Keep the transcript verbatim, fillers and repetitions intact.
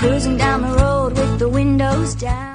cruising down the road with the windows down.